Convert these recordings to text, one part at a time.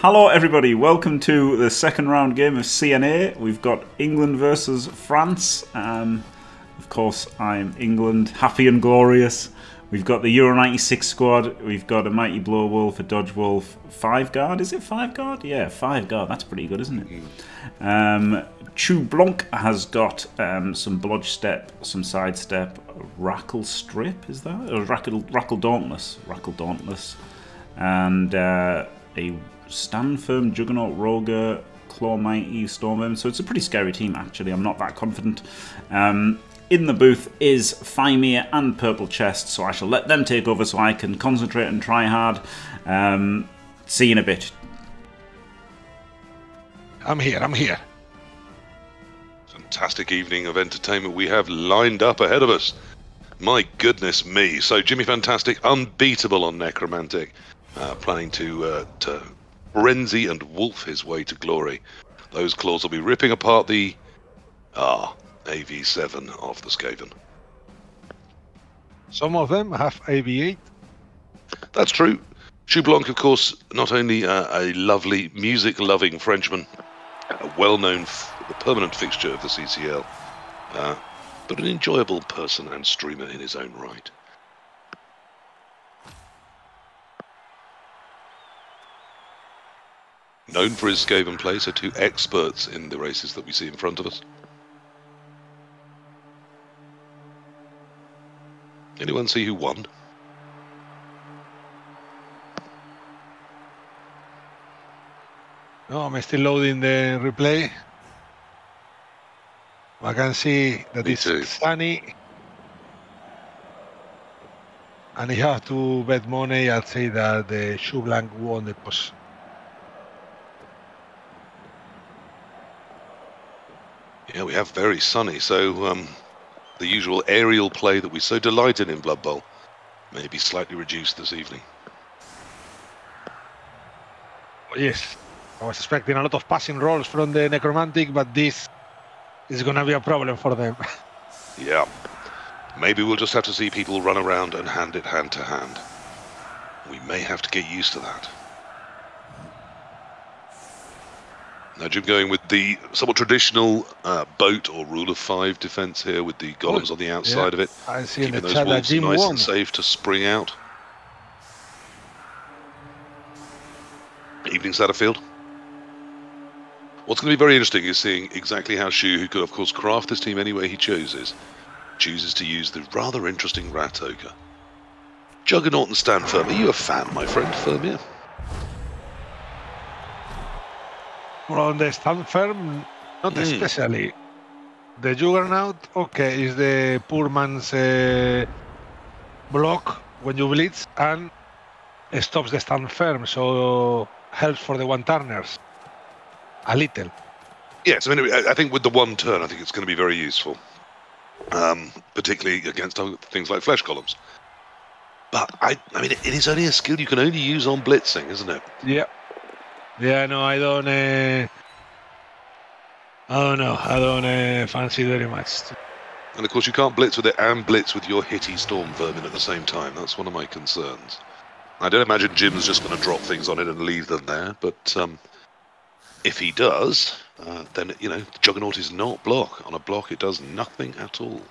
Hello everybody, welcome to the second round game of CNA. We've got England versus France. Of course, I'm England, happy and glorious. We've got the Euro '96 squad. We've got a Mighty Blow Wolf, a Dodge Wolf, 5-guard. Is it 5-guard? Yeah, 5-guard. That's pretty good, isn't it? Chou-Blanc has got some Blodge Step, some Sidestep, Rackle Strip, is that? Or Rackle Dauntless. Rackle Dauntless. And a Stand Firm, Juggernaut, Roger, Claw Mighty, Stormworm. So it's a pretty scary team, actually. I'm not that confident. In the booth is Faemir and Purple Chest, so I shall let them take over so I can concentrate and try hard. See you in a bit. I'm here. Fantastic evening of entertainment we have lined up ahead of us. My goodness me. So Jimmy Fantastic, unbeatable on Necromantic. Planning to frenzy and wolf his way to glory. Those claws will be ripping apart the AV7 of the Skaven. Some of them have AV8. That's true. Chou-Blanc, of course, not only a lovely music-loving Frenchman, a well-known permanent fixture of the CCL, but an enjoyable person and streamer in his own right. Known for his Skaven play, so two experts in the races that we see in front of us. Anyone see who won? No, I'm still loading the replay. I can see that it's sunny. And if you have to bet money, I'd say that the Chou-Blanc won the post. Yeah, we have very sunny, so the usual aerial play that we so delight in Blood Bowl may be slightly reduced this evening. Oh, yes, I was expecting a lot of passing rolls from the Necromantic, but this is going to be a problem for them. Yeah, maybe we'll just have to see people run around and hand it hand to hand. We may have to get used to that. Now Jim going with the somewhat traditional boat or rule of 5 defence here with the golems on the outside of it. I see keeping those wolves nice and safe to spring out. Evening Satterfield. What's going to be very interesting is seeing exactly how Shu, who could of course craft this team any way he chooses to use the rather interesting Rat Ogre. Juggernaut and Stand Firm, are you a fan, my friend, Faemir? On the Stand Firm, not especially. The Juggernaut, okay, is the poor man's block when you blitz and stops the Stand Firm, so helps for the one-turners a little. Yes, I mean, I think with the one turn, I think it's going to be very useful, particularly against things like flesh columns. But, I mean, it is only a skill you can only use on blitzing, isn't it? Yeah. Yeah, no, I don't fancy very much. And of course, you can't blitz with it and blitz with your hitty Storm Vermin at the same time. That's one of my concerns. I don't imagine Jim's just going to drop things on it and leave them there. But if he does, then you know the Juggernaut is not block. On a block, it does nothing at all.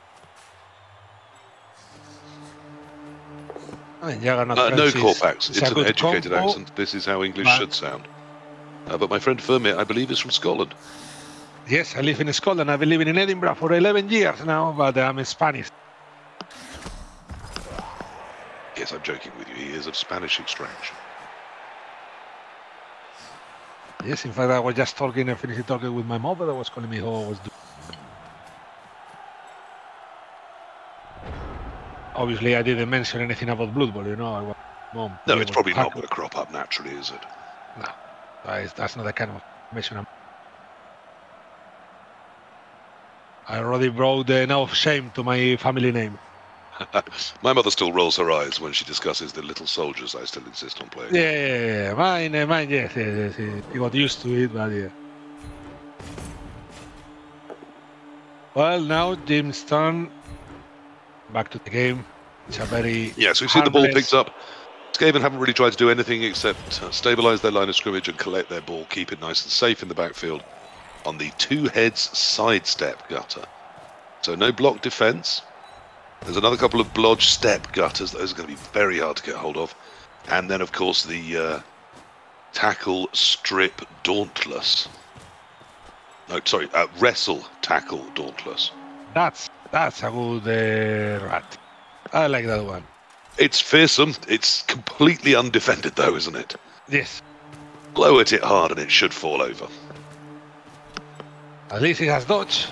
No callbacks. It's an educated accent. This is how English should sound. But my friend Faemir, I believe, is from Scotland. Yes, I live in Scotland. I've been living in Edinburgh for 11 years now, but I'm Spanish. Yes, I'm joking with you. He is of Spanish extraction. Yes, in fact, I was just talking and finishing talking with my mother that was calling me how I was doing. Obviously, I didn't mention anything about Blood Bowl, you know. No, it's probably not going to crop up naturally, is it? No, that's not the kind of information I already brought the now of shame to my family name. My mother still rolls her eyes when she discusses the little soldiers I still insist on playing. Yeah. Mine, yes. He got used to it, but yeah. Well, now Jim's turn. Back to the game. It's a very so we've seen the ball picked up. Skaven haven't really tried to do anything except stabilise their line of scrimmage and collect their ball, keep it nice and safe in the backfield on the two heads sidestep gutter. So no block defence. There's another couple of blodge step gutters. Those are going to be very hard to get hold of. And then, of course, the tackle strip dauntless. No, sorry, wrestle tackle dauntless. That's a good rat. I like that one. It's fearsome. It's completely undefended, though, isn't it? Yes. Blow at it hard and it should fall over. At least it has dodge.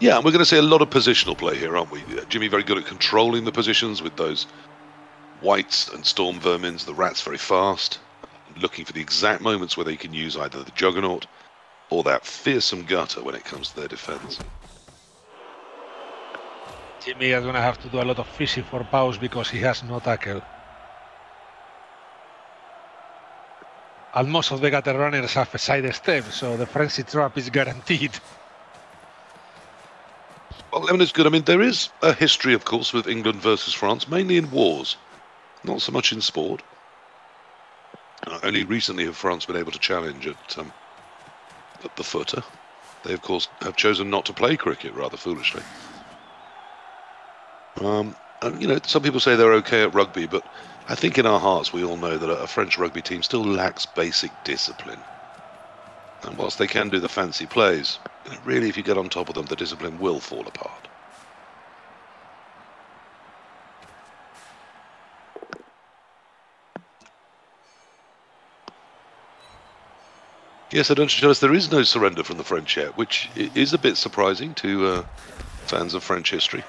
Yeah, and we're going to see a lot of positional play here, aren't we? Jimmy very good at controlling the positions with those whites and storm vermins. The rat's very fast, looking for the exact moments where they can use either the juggernaut or that fearsome gutter when it comes to their defence. Jimmy is going to have to do a lot of fishing for paws because he has no tackle. And most of the gutter runners have a side step, so the frenzy trap is guaranteed. Well, Lemon's good. I mean, there is a history, of course, with England versus France, mainly in wars, not so much in sport. Only recently have France been able to challenge at the footer. They, of course, have chosen not to play cricket, rather foolishly. And, you know, some people say they're okay at rugby, but I think in our hearts we all know that a French rugby team still lacks basic discipline. And whilst they can do the fancy plays, really, if you get on top of them, the discipline will fall apart. Yes, I don't suggest there is no surrender from the French yet, which is a bit surprising to fans of French history.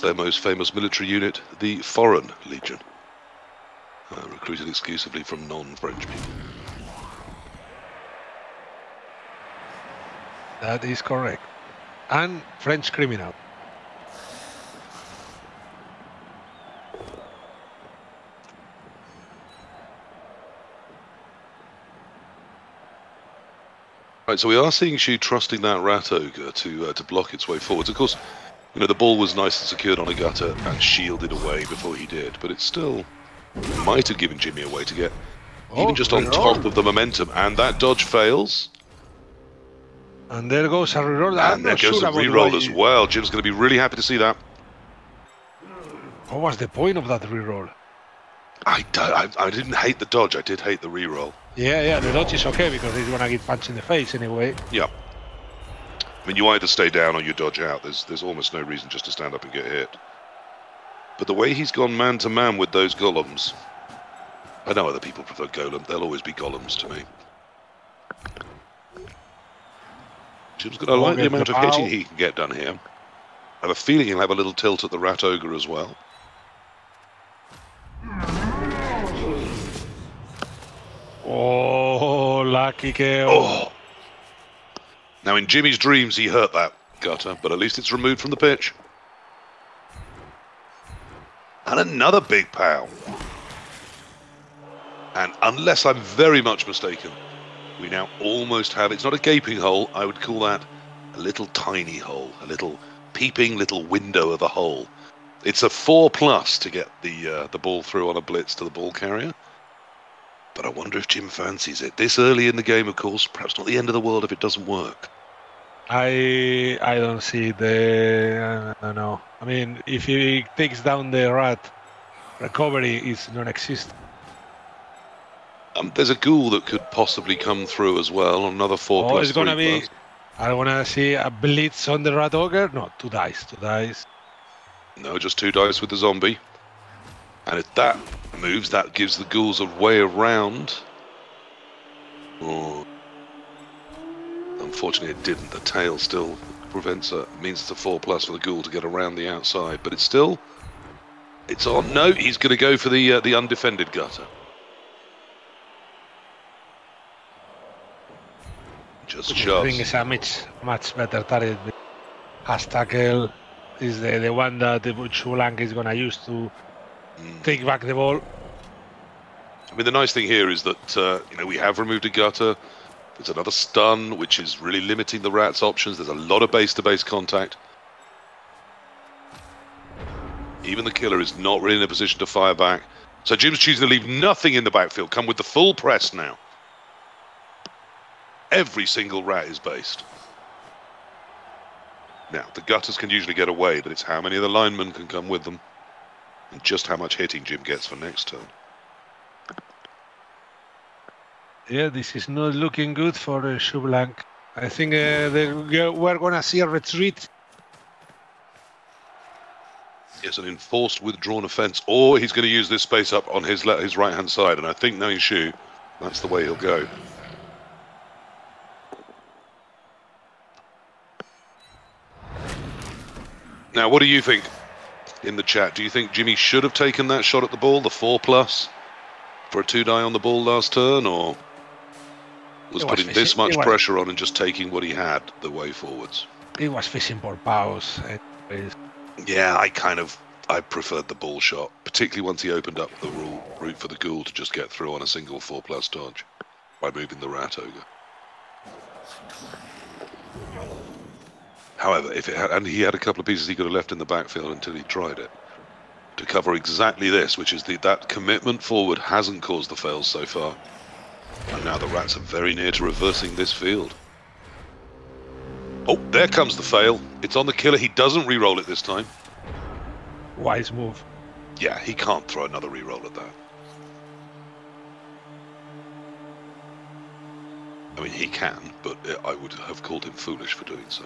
Their most famous military unit, the Foreign Legion, recruited exclusively from non-French people. That is correct. And French criminal. Right, so we are seeing Chou trusting that rat ogre to block its way forwards. Of course, you know, the ball was nice and secured on a gutter and shielded away before he did, but it still might have given Jimmy a way to get even just on top of the momentum, and that dodge fails. And there goes a reroll. And there goes a reroll as well. Jim's going to be really happy to see that. What was the point of that reroll? I didn't hate the dodge. I did hate the reroll. Yeah, the dodge is okay because he's going to get punched in the face anyway. Yeah. I mean, you either stay down or you dodge out. There's almost no reason just to stand up and get hit. But the way he's gone man-to-man with those golems... I know other people prefer golem. They'll always be golems to me. Jim's going to like the amount of hitting he can get done here. I have a feeling he'll have a little tilt at the rat ogre as well. Oh, lucky girl. Oh. Now, in Jimmy's dreams, he hurt that gutter, but at least it's removed from the pitch. And another big pow. And unless I'm very much mistaken, we now almost have... It's not a gaping hole. I would call that a little tiny hole, a little peeping little window of a hole. It's a 4+ to get the ball through on a blitz to the ball carrier. But I wonder if Jim fancies it. This early in the game, of course, perhaps not the end of the world if it doesn't work. I don't see the... I don't know. I mean, if he takes down the rat, recovery is non-existent. There's a ghoul that could possibly come through as well, another 4+. Oh, it's going to be... Plus. I want to see a blitz on the rat ogre. No, 2 dice. No, just 2 dice with the zombie. And if that moves, that gives the ghouls a way around. Oh. Unfortunately, it didn't. The tail still prevents it. Means it's a 4+ for the ghoul to get around the outside. But it's still... It's on. No, he's going to go for the undefended gutter. Just shoves. I think it's a much better target. Hastakel is the one that the Chou-Blanc is going to use to... Take back the ball. I mean, the nice thing here is that, you know, we have removed a gutter. There's another stun, which is really limiting the Rats' options. There's a lot of base-to-base contact. Even the killer is not really in a position to fire back. So Jim's choosing to leave nothing in the backfield. Come with the full press now. Every single Rat is based. Now, the Gutters can usually get away, but it's how many of the linemen can come with them and just how much hitting Jim gets for next turn. Yeah, this is not looking good for Chou-Blanc. I think we're going to see a retreat. It's an enforced withdrawn offence, or he's going to use this space up on his right-hand side, and I think knowing Chou, that's the way he'll go. Now, what do you think in the chat? Do you think Jimmy should have taken that shot at the ball, the 4+ for a 2-die on the ball last turn, or was putting this much pressure on and just taking what he had the way forwards? He was fishing for bows. Yeah, I preferred the ball shot, particularly once he opened up the route for the Ghoul to just get through on a single 4+ dodge by moving the Rat Ogre. However, if it had, and he had a couple of pieces he could have left in the backfield until he tried it to cover exactly this, which is that commitment forward hasn't caused the fails so far. And now the Rats are very near to reversing this field. Oh, there comes the fail. It's on the killer. He doesn't re-roll it this time. Wise move. Yeah, he can't throw another re-roll at that. I mean, he can, but I would have called him foolish for doing so.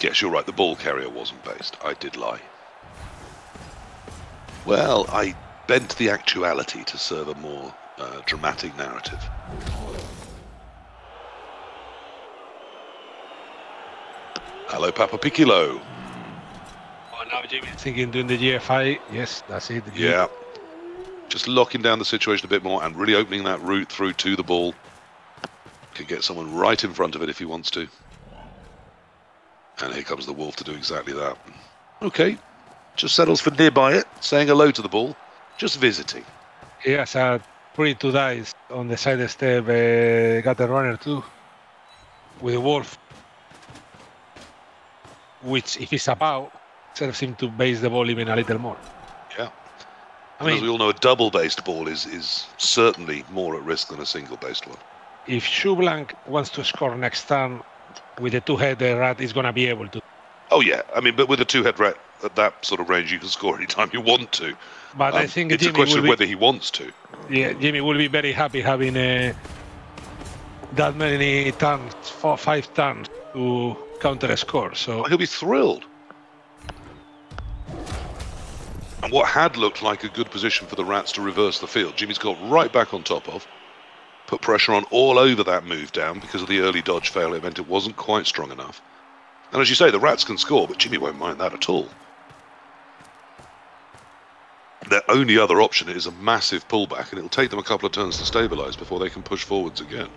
Yes, you're right, the ball carrier wasn't based. I did lie. Well, I bent the actuality to serve a more dramatic narrative. Hello, Papa Piccolo. Oh, now Jimmy's thinking doing the GFI. Yes, that's it. Yeah. Just locking down the situation a bit more and really opening that route through to the ball. Could get someone right in front of it if he wants to. And here comes the Wolf to do exactly that. Okay, just settles for nearby it, saying hello to the ball, just visiting. He has a pretty 2 dice on the side step, got a runner too, with the Wolf, which if he's about, serves him to base the ball even a little more. Yeah, I mean, as we all know, a double-based ball is certainly more at risk than a single-based one. If Chou-Blanc wants to score next turn, with a 2-head Rat is going to be able to. Oh, yeah. I mean, but with a 2-head Rat at that sort of range, you can score any time you want to. But I think it's Jimmy a question of whether he wants to. Yeah, Jimmy will be very happy having that many turns, 4 or 5 turns to counter a score. So he'll be thrilled. And what had looked like a good position for the Rats to reverse the field, Jimmy's got right back on top of. Put pressure on all over that move down because of the early dodge fail. It meant it wasn't quite strong enough. And as you say, the Rats can score, but Jimmy won't mind that at all. Their only other option is a massive pullback, and it'll take them a couple of turns to stabilise before they can push forwards again.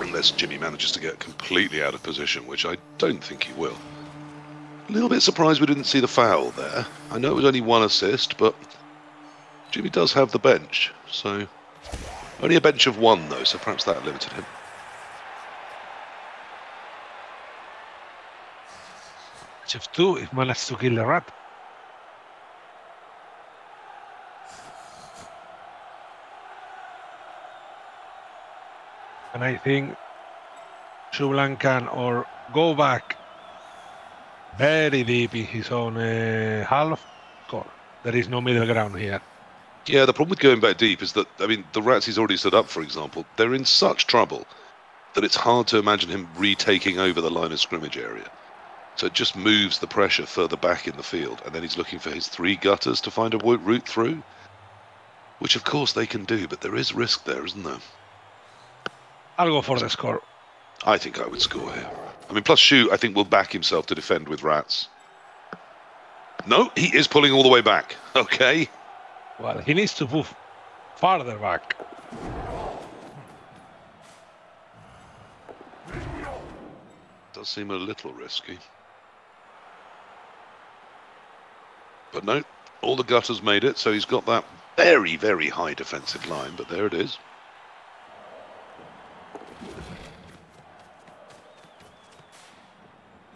Unless Jimmy manages to get completely out of position, which I don't think he will. A little bit surprised we didn't see the foul there. I know it was only 1 assist, but Jimmy does have the bench, so... Only a bench of 1, though, so perhaps that limited him. Bench of 2, if managed to kill the Rat. And I think Chou-Blanc can or go back very deep in his own half score. There is no middle ground here. Yeah, the problem with going back deep is that, I mean, the Rats he's already stood up, for example, they're in such trouble that it's hard to imagine him retaking over the line of scrimmage area. So it just moves the pressure further back in the field, and then he's looking for his 3 gutters to find a route through, which of course they can do, but there is risk there, isn't there? I'll go for the score. I think I would score here. I mean, plus Chou, I think, will back himself to defend with Rats. No, he is pulling all the way back. Okay. Well, he needs to move farther back. Does seem a little risky. But no, all the gutters made it, so he's got that very, very high defensive line, but there it is.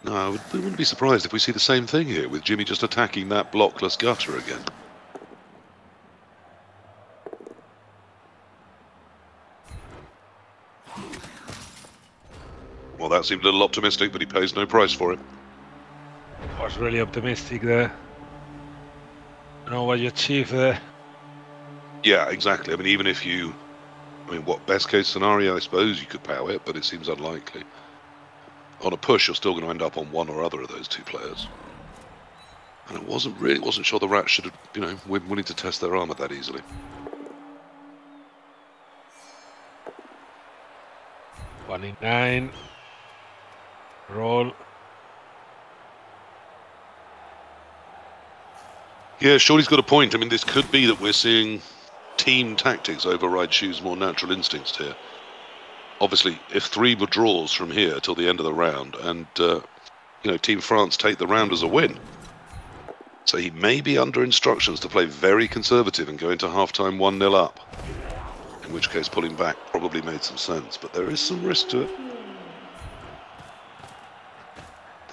No, I wouldn't be surprised if we see the same thing here, with Jimmy just attacking that blockless gutter again. Well, that seemed a little optimistic, but he pays no price for it. I was really optimistic there. I don't know what you achieve there. Yeah, exactly. I mean, even if you... I mean, what best-case scenario, I suppose you could power it, but it seems unlikely. On a push, you're still going to end up on one or other of those two players. And I wasn't sure the Rats should have, you know, been willing to test their armour that easily. One in nine. Roll. Yeah, Shorty's got a point. I mean, this could be that we're seeing team tactics override Chou's more natural instincts here. Obviously, if three withdraws from here till the end of the round, and you know, Team France take the round as a win, so he may be under instructions to play very conservative and go into half-time 1-0 up. In which case, pulling back probably made some sense, but there is some risk to it.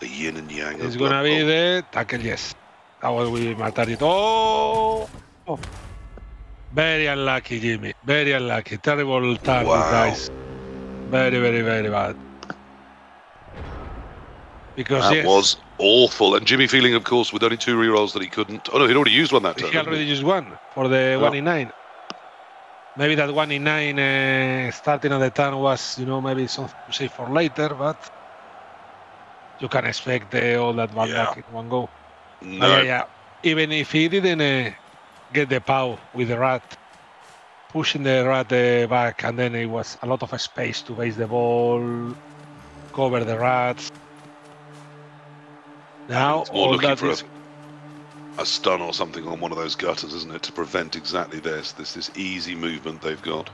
The yin and yang. It's going to be the tackle, yes. That will my target. Oh! Oh! Very unlucky, Jimmy. Very unlucky. Terrible target, wow. Guys. Very, very, very bad. Because that was awful. And Jimmy feeling, of course, with only two rerolls that he couldn't. Oh, no, he'd already used one that time. He already used one for the 1 in 9. Maybe that 1 in 9 starting at the turn was, you know, maybe something to save for later, but you can expect all that bad luck in one go. No. Yeah. Even if he didn't get the power with the Rat, pushing the Rat back, and then it was a lot of space to base the ball, cover the Rats. Now, it's more all looking that for is... a stun or something on one of those gutters, isn't it, to prevent exactly this. This easy movement they've got.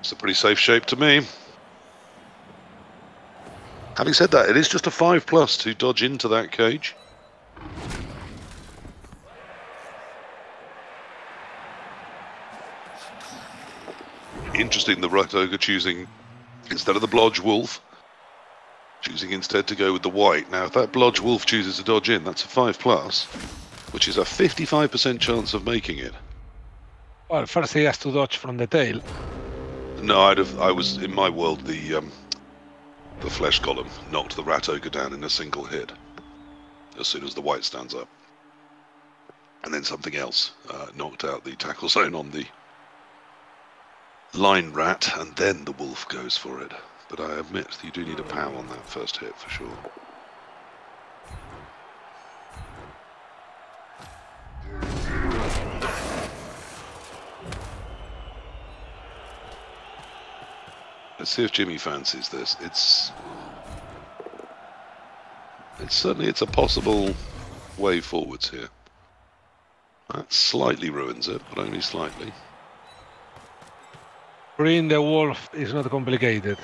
It's a pretty safe shape to me. Having said that, it is just a 5+ to dodge into that cage. Interesting, the Right Ogre choosing, instead of the Blodge Wolf, choosing instead to go with the white. Now, if that Blodge Wolf chooses to dodge in, that's a 5+, which is a 55% chance of making it. Well, first he has to dodge from the tail. No, I was, in my world, the flesh column knocked the Rat Ogre down in a single hit, as soon as the white stands up. And then something else knocked out the tackle zone on the line rat, and then the wolf goes for it. But I admit, you do need a power on that first hit for sure. Let's see if Jimmy fancies this. It's certainly a possible way forwards here. That slightly ruins it, but only slightly. Bringing the wolf is not complicated,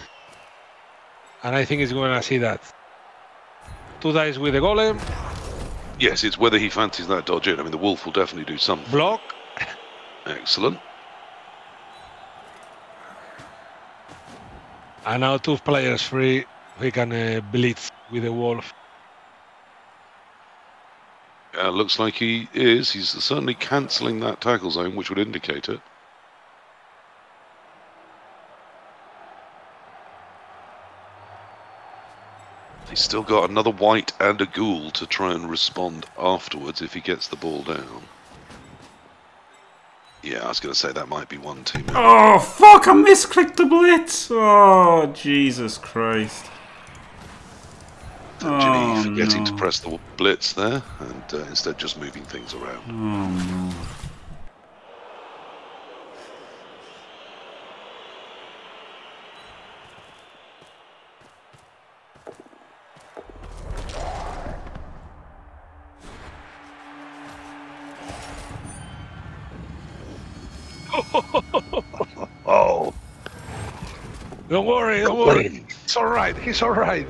and I think he's going to see that. Two dice with the golem. Yes, it's whether he fancies that dodge in. I mean, the wolf will definitely do something. Block. Excellent. And now two players free. We can blitz with the wolf. Looks like he is. He's certainly cancelling that tackle zone, which would indicate it. He's still got another white and a ghoul to try and respond afterwards if he gets the ball down. Yeah, I was going to say that might be one too many. Oh, fuck! I misclicked the blitz! Oh, Jesus Christ. Oh, Jimmy forgetting to press the blitz there, and instead just moving things around. Oh, no. Don't worry, don't worry. It's all right, he's all right.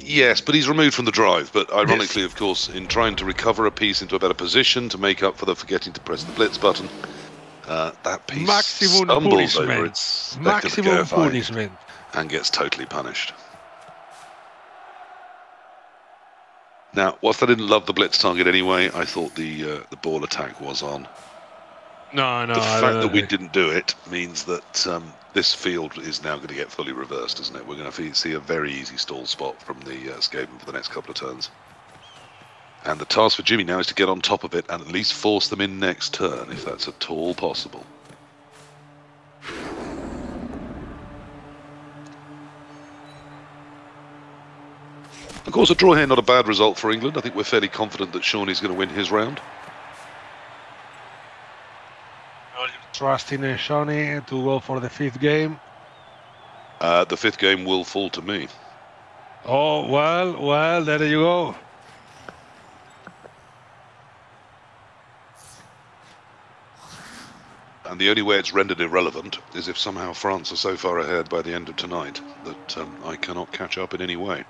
Yes, but he's removed from the drive. But ironically, of course, in trying to recover a piece into a better position to make up for the forgetting to press the blitz button, that piece maximum stumbles punishment. Over its maximum punishment and gets totally punished. Now, whilst I didn't love the blitz target anyway, I thought the ball attack was on. No, no. The fact that we didn't do it means that this field is now going to get fully reversed, isn't it? We're going to see a very easy stall spot from the Skaven for the next couple of turns. And the task for Jimmy now is to get on top of it and at least force them in next turn, if that's at all possible. Of course, a draw here, not a bad result for England. I think we're fairly confident that Shawnee's going to win his round. Trusting Shawnee to go for the fifth game. The fifth game will fall to me. Oh, well, well, there you go. And the only way it's rendered irrelevant is if somehow France are so far ahead by the end of tonight that I cannot catch up in any way.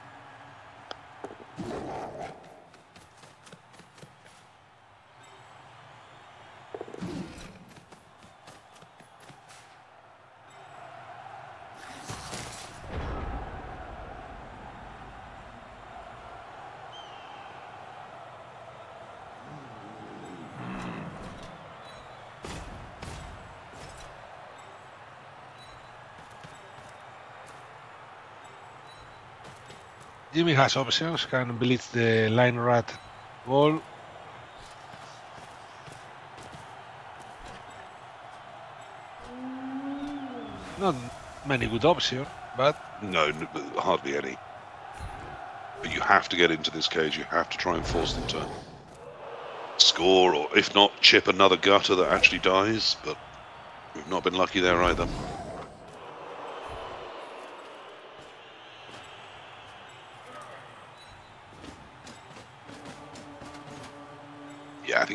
Jimmy has options, can blitz the line rat ball. Not many good options, but... No, hardly any. But you have to get into this cage, you have to try and force them to score, or if not, chip another gutter that actually dies, but we've not been lucky there either.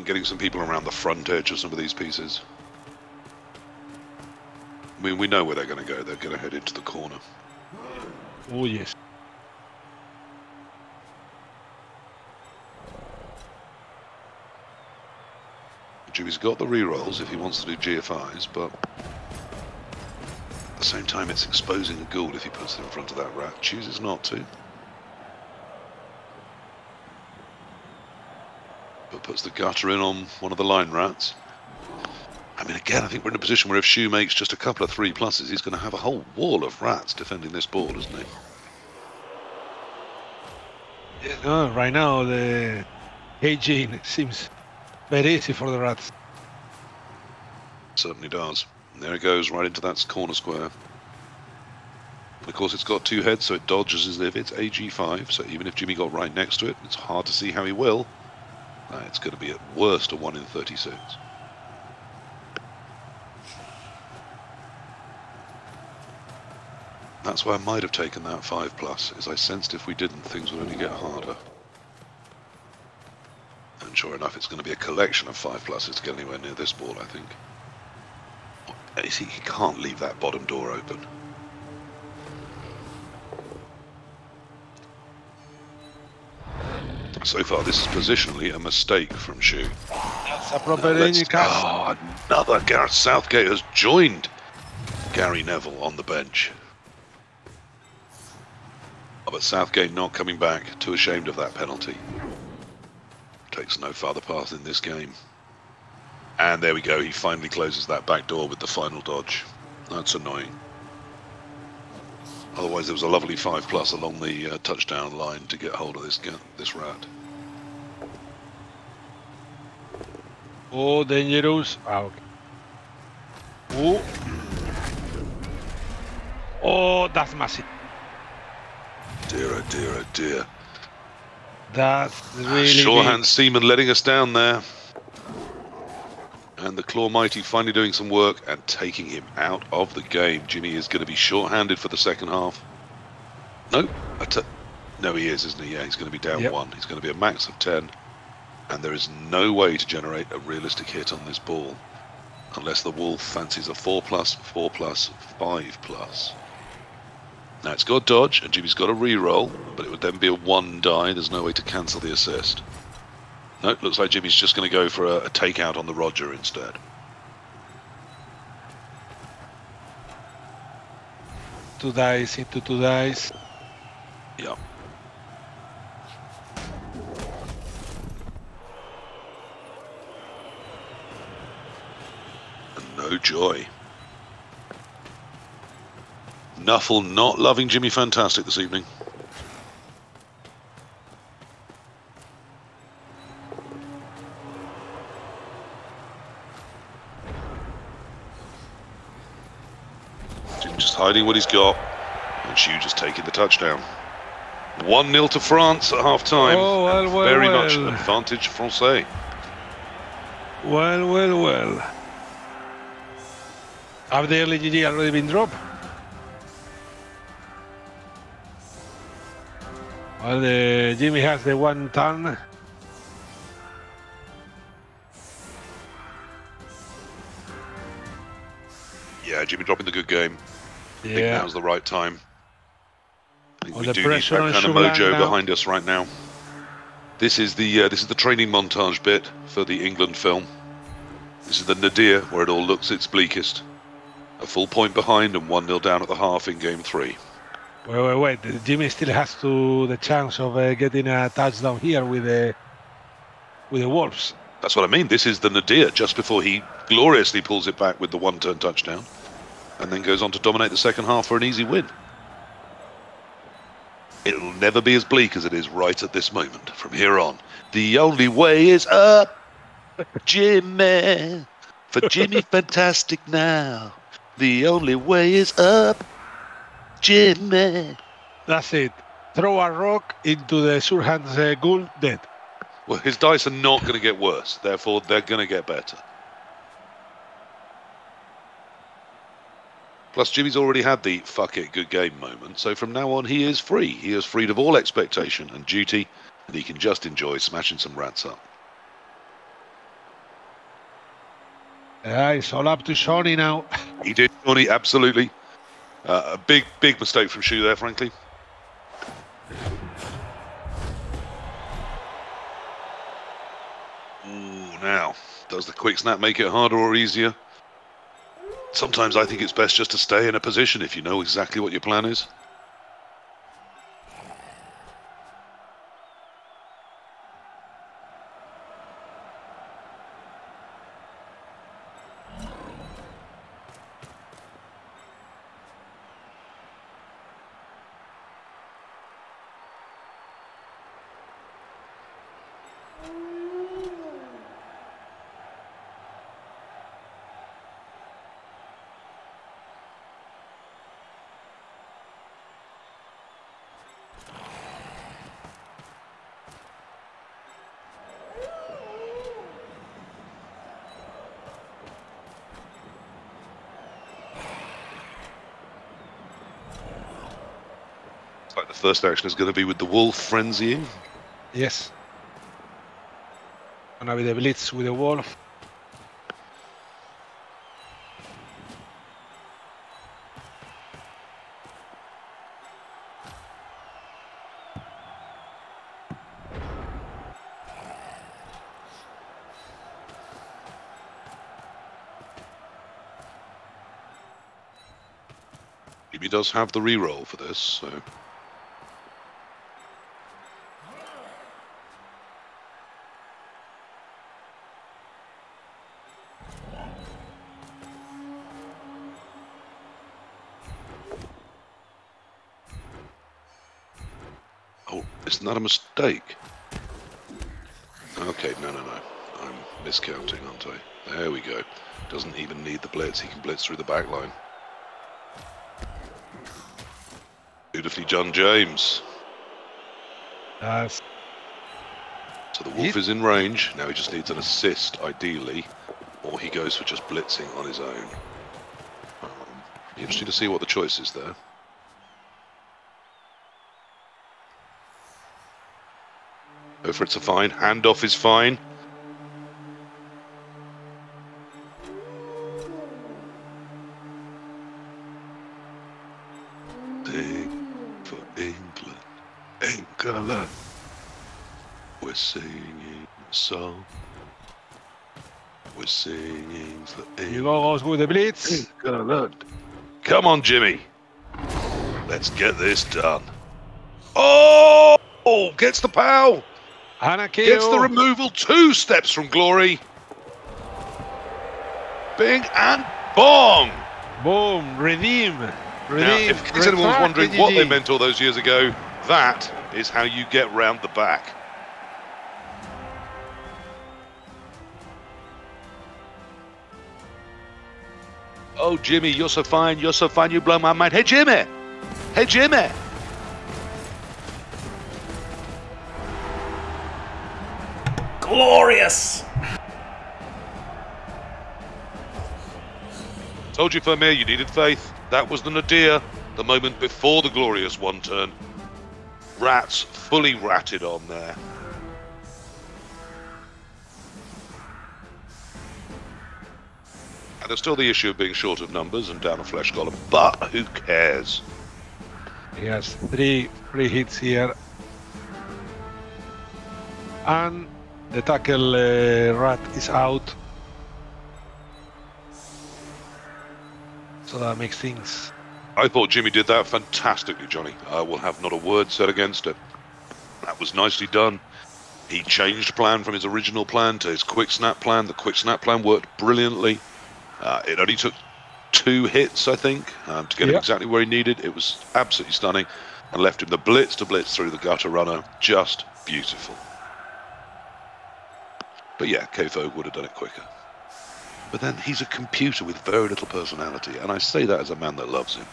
Getting some people around the front edge of some of these pieces. I mean, we know where they're going to go. They're going to head into the corner. Oh, yes. Jimmy's got the re-rolls if he wants to do GFIs, but at the same time, it's exposing a Gould if he puts it in front of that rat. Chooses not to. Puts the gutter in on one of the line rats. I mean, again, I think we're in a position where if Chou makes just a couple of three pluses, he's going to have a whole wall of rats defending this ball, isn't he? Yeah, no, right now, the caging seems very easy for the rats. Certainly does. And there it goes, right into that corner square. And of course, it's got two heads, so it dodges as if it's AG5, so even if Jimmy got right next to it, it's hard to see how he will. It's going to be at worst a 1 in 36. That's why I might have taken that 5 plus, is I sensed if we didn't, things would only get harder. And sure enough, it's going to be a collection of 5 pluses to get anywhere near this ball, I think. You see, he can't leave that bottom door open. So far, this is positionally a mistake from Chou. That's a proper another Gareth Southgate has joined Gary Neville on the bench. Oh, but Southgate not coming back, too ashamed of that penalty. Takes no further path in this game. And there we go, he finally closes that back door with the final dodge. That's annoying. Otherwise, there was a lovely 5-plus along the touchdown line to get hold of this rat. Oh, dangerous. Out. Oh. Oh, that's massive. Dear, oh dear, oh dear. That's really Shorehand Seaman letting us down there. And the Claw Mighty finally doing some work and taking him out of the game. Jimmy is going to be short-handed for the second half. Nope. No, he is, isn't he? Yeah, he's going to be down one. He's going to be a max of 10. And there is no way to generate a realistic hit on this ball. unless the wolf fancies a 4+, 4+, 5+. Now it's got dodge, and Jimmy's got a reroll, but it would then be a 1 die. There's no way to cancel the assist. Nope, looks like Jimmy's just going to go for a takeout on the Roger instead. Two dice into two dice. Yeah. And no joy. Nuffle not loving Jimmy Fantastic this evening. Hiding what he's got, and Chou just taking the touchdown. 1-0 to France at half time. Oh, well, well, very well. Much advantage Francais. Well, well, well. Have the early GG already been dropped? Well, Jimmy has the one turn. Yeah, Jimmy dropping the good game. I think now's the right time. I think we do need that kind of mojo behind us right now. This is the training montage bit for the England film. This is the nadir where it all looks its bleakest. A full point behind and 1-0 down at the half in game 3. Wait! Jimmy still has the chance of getting a touchdown here with the Wolves. That's what I mean. This is the nadir just before he gloriously pulls it back with the one-turn touchdown. And then goes on to dominate the second half for an easy win. It'll never be as bleak as it is right at this moment. From here on, the only way is up, Jimmy. For Jimmy Fantastic now, the only way is up, Jimmy. That's it. Throw a rock into the Surhan's ghoul dead. Well, his dice are not going to get worse. Therefore, they're going to get better. Plus, Jimmy's already had the fuck it, good game moment, so from now on he is free. He is freed of all expectation and duty, and he can just enjoy smashing some rats up. It's all up to Shawnee now. He did, Shawnee, absolutely. A big mistake from Chou there, frankly. Ooh, now, does the quick snap make it harder or easier? Sometimes I think it's best just to stay in a position if you know exactly what your plan is. First action is going to be with the wolf frenzying. Yes. And now with the blitz with the wolf. He does have the reroll for this, so. Not a mistake. Okay, no. I'm miscounting, aren't I? There we go. Doesn't even need the blitz. He can blitz through the back line. Beautifully done, James. So the wolf is in range. Now he just needs an assist, ideally, or he goes for just blitzing on his own. Interesting to see what the choice is there. Go for it's a fine. Handoff is fine. thing for England, England. We're singing a song. We're singing for England. You are with the Blitz. England. Come on, Jimmy. Let's get this done. Oh! Oh, gets the POW. Hanakio. Gets the removal. 2 steps from glory. Bing and bong. Boom. Redeem. Now, if anyone's wondering what they meant all those years ago, that is how you get round the back. Oh, Jimmy, you're so fine, you blow my mind. Hey, Jimmy! Hey, Jimmy! Glorious! Told you, Faemir, you needed faith. That was the nadir, the moment before the glorious one turn. Rats fully ratted on there. And there's still the issue of being short of numbers and down a flesh column, but who cares? He has 3 free hits here. And the tackle rat is out. So that makes things... I thought Jimmy did that fantastically, Johnny. I will have not a word said against it. That was nicely done. He changed plan from his original plan to his quick snap plan. The quick snap plan worked brilliantly. It only took 2 hits, I think, to get him exactly where he needed. It was absolutely stunning and left him the blitz to blitz through the gutter runner. Just beautiful. But yeah, Kofo would have done it quicker. But then he's a computer with very little personality, and I say that as a man that loves him.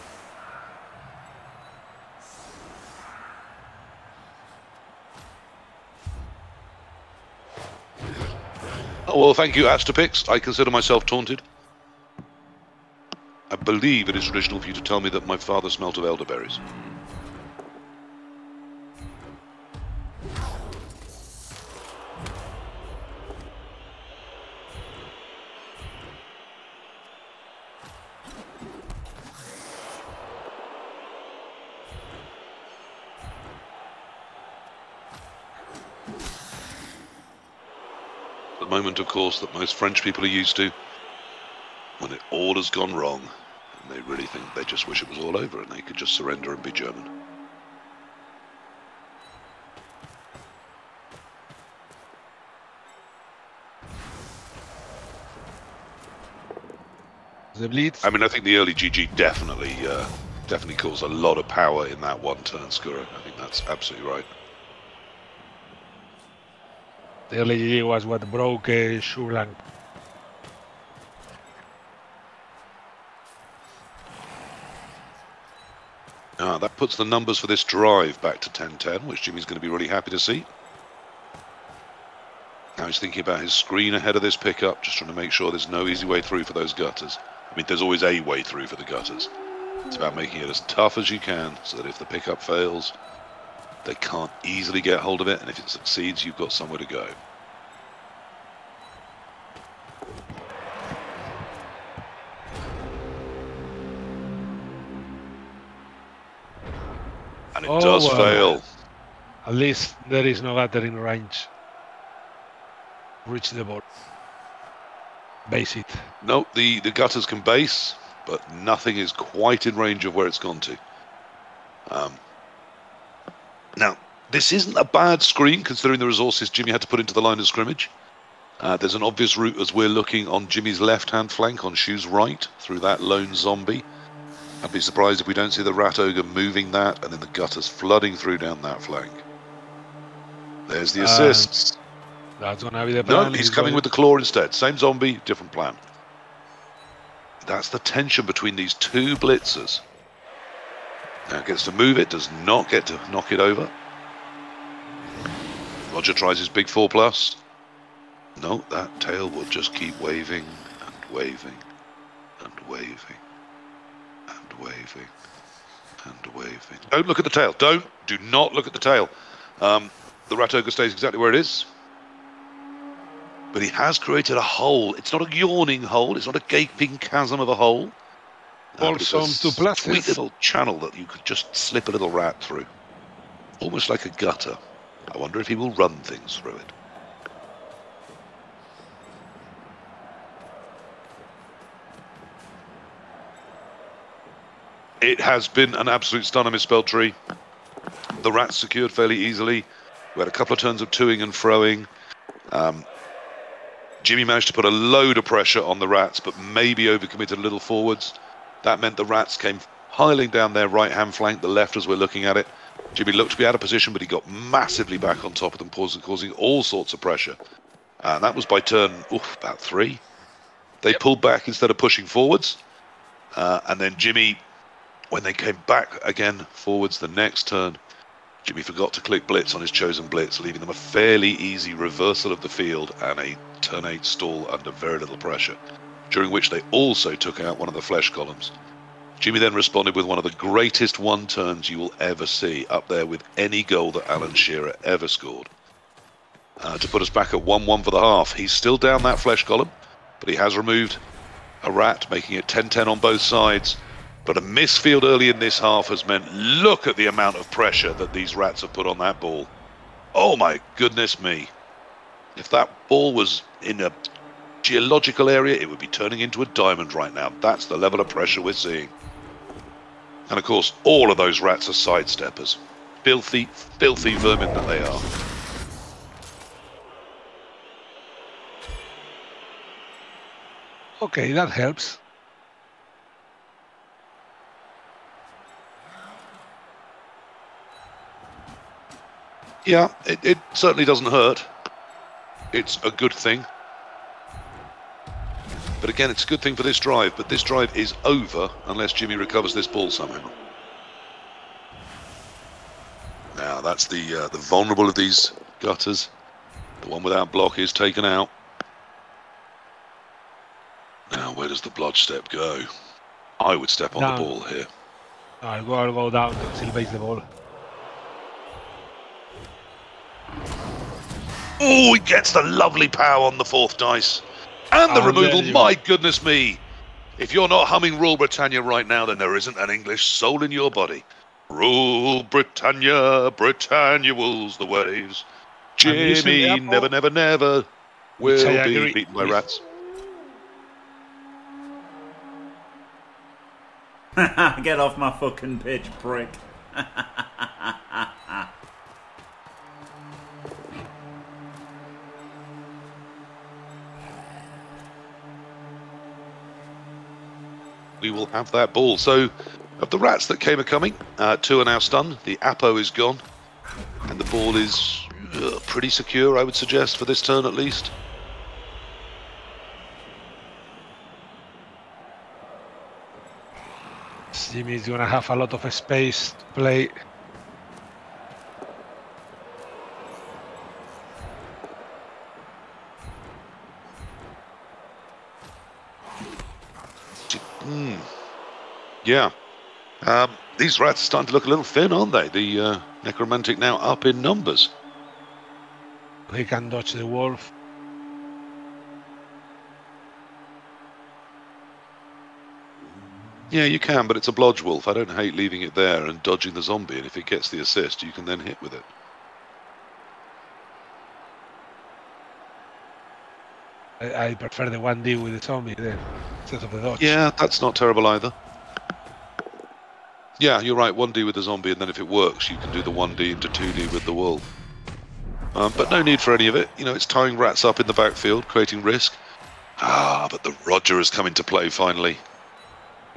Oh, well, thank you, Asterpix. I consider myself taunted. I believe it is traditional for you to tell me that my father smelt of elderberries. The moment, of course, that most French people are used to, when it all has gone wrong. And they really think they just wish it was all over and they could just surrender and be German. The Blitz. I mean, I think the early GG definitely caused a lot of power in that one turn, Skura. I think that's absolutely right. The early GG was what broke Chou-Blanc. Ah, that puts the numbers for this drive back to 10-10, which Jimmy's going to be really happy to see. Now he's thinking about his screen ahead of this pickup, just trying to make sure there's no easy way through for those gutters. I mean, there's always a way through for the gutters. It's about making it as tough as you can, so that if the pickup fails, they can't easily get hold of it, and if it succeeds, you've got somewhere to go. And it does fail. At least there is no gutter in range. Reach the board. Base it. No, the gutters can base, but nothing is quite in range of where it's gone to. Now, this isn't a bad screen, considering the resources Jimmy had to put into the line of scrimmage. There's an obvious route as we're looking on Jimmy's left-hand flank, on Shu's right, through that lone zombie. I'd be surprised if we don't see the Rat Ogre moving that and then the gutters flooding through down that flank. There's the assists. That's gonna be the plan. No, he's coming with the claw instead. Same zombie, different plan. That's the tension between these two blitzers. Now gets to move it, does not get to knock it over. Roger tries his big 4+. No, that tail will just keep waving and waving and waving. And waving and waving. Don't look at the tail. Do not look at the tail. The Rat Ogre stays exactly where it is, but he has created a hole. It's not a yawning hole, it's not a gaping chasm of a hole. Also, a sweet little channel that you could just slip a little rat through. Almost like a gutter. I wonder if he will run things through it. It has been an absolute stunner, Miss Spelltree. The rats secured fairly easily. We had a couple of turns of toing and froing. Jimmy managed to put a load of pressure on the rats, but maybe overcommitted a little forwards. That meant the rats came piling down their right-hand flank, the left as we're looking at it. Jimmy looked to be out of position, but he got massively back on top of them, causing all sorts of pressure. And that was by turn about three. They pulled back instead of pushing forwards. And then Jimmy... When they came back again forwards the next turn, Jimmy forgot to click blitz on his chosen blitz, leaving them a fairly easy reversal of the field and a turn 8 stall under very little pressure, during which they also took out one of the flesh columns. Jimmy then responded with one of the greatest one turns you will ever see, up there with any goal that Alan Shearer ever scored. To put us back at 1-1 for the half. He's still down that flesh column, but he has removed a rat, making it 10-10 on both sides. But a missed field early in this half has meant, look at the amount of pressure that these rats have put on that ball. Oh my goodness me. If that ball was in a geological area, it would be turning into a diamond right now. That's the level of pressure we're seeing. And of course, all of those rats are sidesteppers. Filthy, filthy vermin that they are. Okay, that helps. Yeah, it certainly doesn't hurt. It's a good thing. But again, it's a good thing for this drive, but this drive is over unless Jimmy recovers this ball somehow. Now, that's the vulnerable of these gutters. The one without block is taken out. Now, where does the blood step go? I would step on down. The ball here. I'll go down to silvate the ball. Oh, he gets the lovely pow on the fourth dice. And the removal, my goodness me. If you're not humming Rule Britannia right now, then there isn't an English soul in your body. Rule Britannia, Britannia rules the waves. Jimmy, never, never, never will be beaten by rats. Get off my fucking pitch, prick. We will have that ball. So, of the rats that came a-coming, two are now stunned. The Apo is gone. And the ball is pretty secure, I would suggest, for this turn at least. Jimmy is going to have a lot of space to play. Yeah, these rats are starting to look a little thin, aren't they? The Necromantic now up in numbers. They can dodge the wolf. Yeah, you can, but it's a blodge wolf. I don't hate leaving it there and dodging the zombie, and if it gets the assist, you can then hit with it. I prefer the 1D with the zombie there instead of the dodge. Yeah, that's not terrible either. Yeah, you're right, 1D with the zombie, and then if it works, you can do the 1D into 2D with the wolf. But no need for any of it. You know, it's tying rats up in the backfield, creating risk. Ah, but the Roger has come into play finally.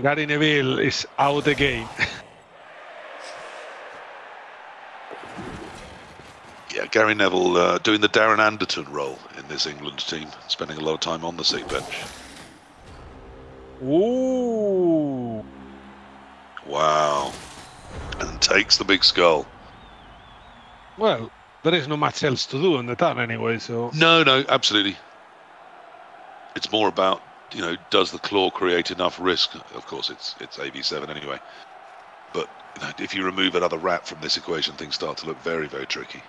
Gary Neville is out again. Yeah, Gary Neville doing the Darren Anderton role in this England team, spending a lot of time on the sick bench. Ooh. Wow. And takes the big skull. Well, there is not much else to do on the turn anyway, so... No, absolutely. It's more about, you know, does the claw create enough risk? Of course, it's AV7 anyway. But you know, if you remove another rat from this equation, things start to look very, very tricky.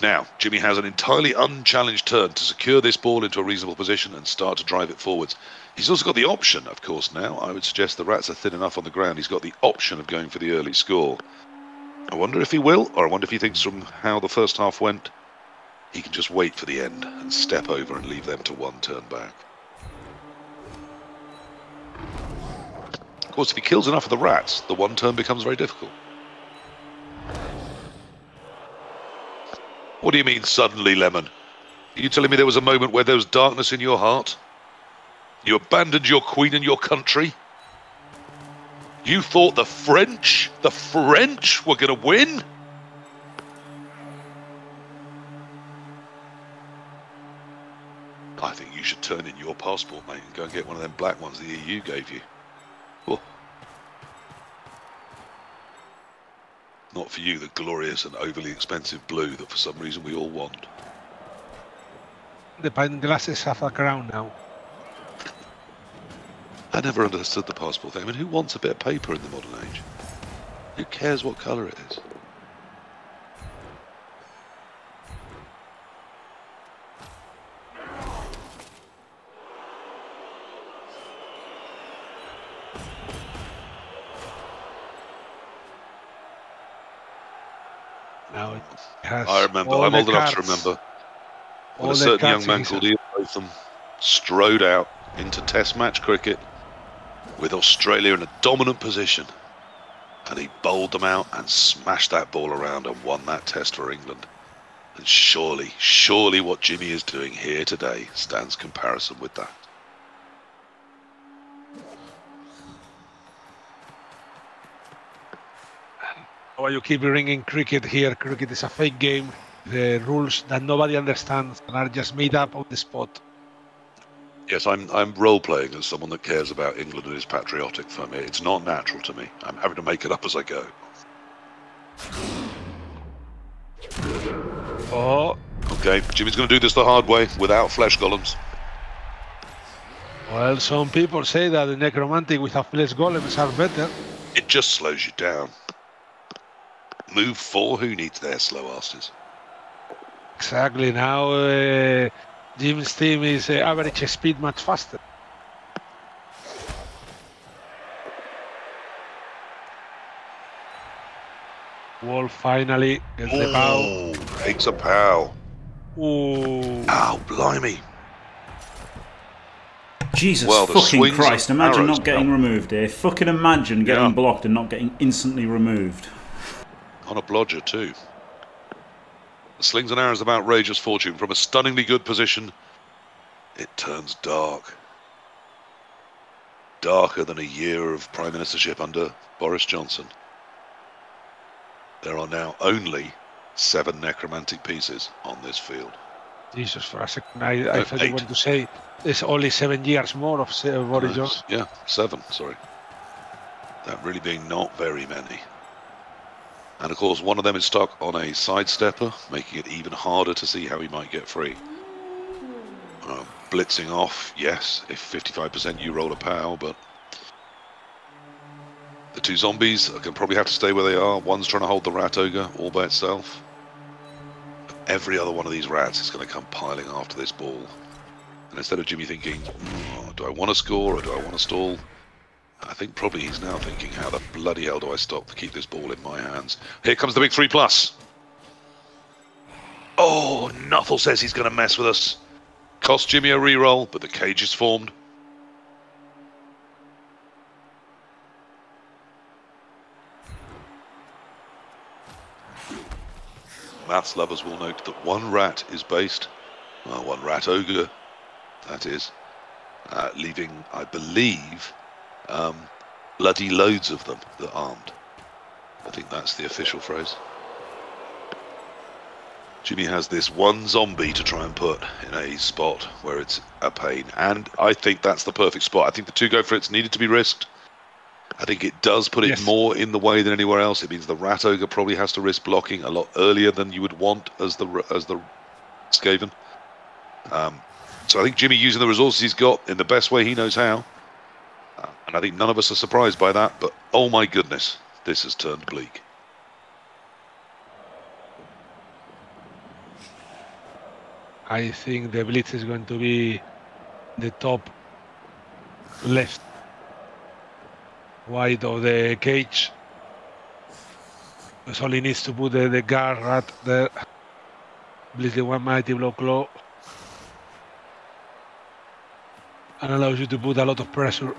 Now, Jimmy has an entirely unchallenged turn to secure this ball into a reasonable position and start to drive it forwards. He's also got the option, of course, now. I would suggest the Rats are thin enough on the ground. He's got the option of going for the early score. I wonder if he will, or I wonder if he thinks from how the first half went, he can just wait for the end and step over and leave them to one turn back. Of course, if he kills enough of the Rats, the one turn becomes very difficult. What do you mean, suddenly, Lemon? Are you telling me there was a moment where there was darkness in your heart? You abandoned your queen and your country? You thought the French were going to win? I think you should turn in your passport, mate, and go and get one of them black ones the EU gave you. Oh. Not for you, the glorious and overly expensive blue that for some reason we all want. They're buying glasses half like around now. I never understood the passport thing. I mean, who wants a bit of paper in the modern age? Who cares what colour it is? Now it has I remember. I'm old enough to remember when a certain young man called Ian Botham strode out into Test match cricket with Australia in a dominant position, and he bowled them out and smashed that ball around and won that Test for England. And surely, surely what Jimmy is doing here today stands comparison with that. Oh, you keep ringing cricket here. Cricket is a fake game. The rules that nobody understands are just made up on the spot. Yes, I'm role-playing as someone that cares about England and is patriotic for me. It's not natural to me. I'm having to make it up as I go. Oh. Okay, Jimmy's going to do this the hard way, without flesh golems. Well, some people say that the Necromantic without flesh golems are better. It just slows you down. Move 4, who needs their slow asses? Exactly, now... Jim's team is average speed much faster. Wolf finally gets the pow. Takes a pow. Ooh. Ow, blimey. Jesus fucking Christ, imagine not getting removed here. Fucking imagine getting blocked and not getting instantly removed. On a blodger too. Slings and arrows of outrageous fortune. From a stunningly good position, it turns dark. Darker than a year of prime ministership under Boris Johnson. There are now only 7 necromantic pieces on this field. Jesus, for a second, I thought you wanted to say there's only 7 years more of Boris Johnson. Yeah, 7, sorry. That really being not very many. And of course, one of them is stuck on a sidestepper, making it even harder to see how he might get free. Blitzing off, yes, if 55% you roll a pow, but... The 2 zombies can probably have to stay where they are. One's trying to hold the rat ogre all by itself. Every other one of these rats is going to come piling after this ball. And instead of Jimmy thinking, do I want to score or do I want to stall? I think probably he's now thinking, how the bloody hell do I stop to keep this ball in my hands? Here comes the big 3+. Oh, Nuffle says he's going to mess with us. Cost Jimmy a reroll, but the cage is formed. Maths lovers will note that one rat is based, well, one rat ogre, that is, leaving, I believe... bloody loads of them that aren't. I think that's the official phrase. Jimmy has this one zombie to try and put in a spot where it's a pain, and I think that's the perfect spot. I think the 2 go for it's needed to be risked. I think it does put it more in the way than anywhere else. It means the rat ogre probably has to risk blocking a lot earlier than you would want as the Skaven. So I think Jimmy, using the resources he's got in the best way he knows how. And I think none of us are surprised by that, but oh my goodness, this has turned bleak. I think the blitz is going to be the top left wide of the cage. So he needs to put the guard right there. Blitz the one mighty blow claw. And allows you to put a lot of pressure.